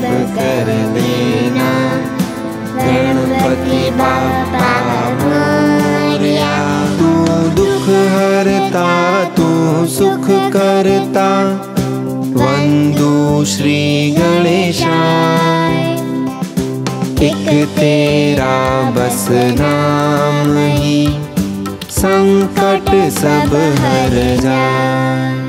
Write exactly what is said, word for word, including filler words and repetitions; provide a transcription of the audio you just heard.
सब कर देना। गणपति बापा मोरया। तू दुख हरता, तू सुख करता, वंदु श्री गणेशाय। एक तेरा बस नाम ही, संकट सब हर जाए।